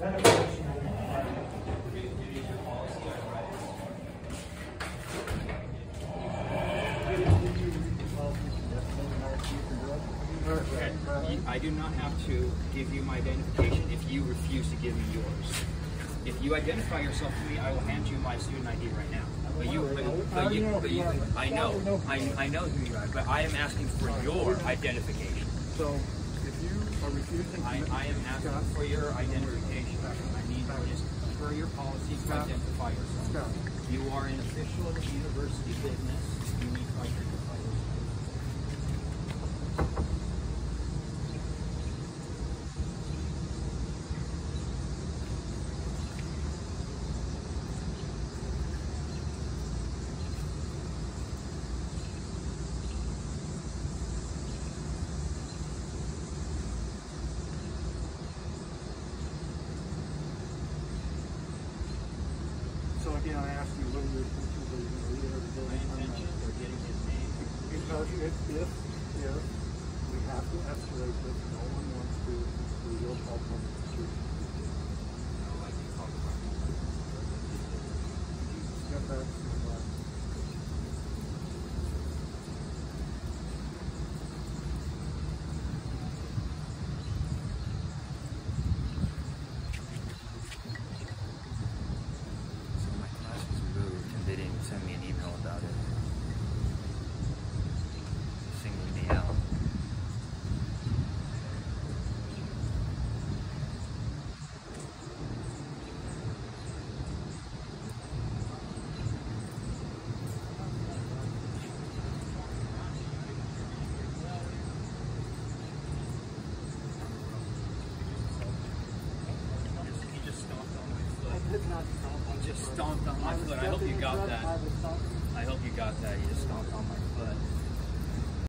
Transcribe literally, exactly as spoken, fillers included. I do not have to give you my identification if you refuse to give me yours. If you identify yourself to me, I will hand you my student I D right now. But you, but, but you, but you, I know, I, I know who you are, but I am asking for your identification. So, if you are refusing, I, I am asking for your identification. I need just for your policy to identify yourself. You are an official of the university business. You need to identify yourself. So again, I asked you what your intentions are. You know, you my intentions are getting his name. Because if, if, if we have to escalate this, no one wants to reveal all public institutions. No, I can call the public institutions. Get back to the last. Send me an email about it, singling me out. Just stomped on my foot. I hope you got that. I hope you got that. You just stomped.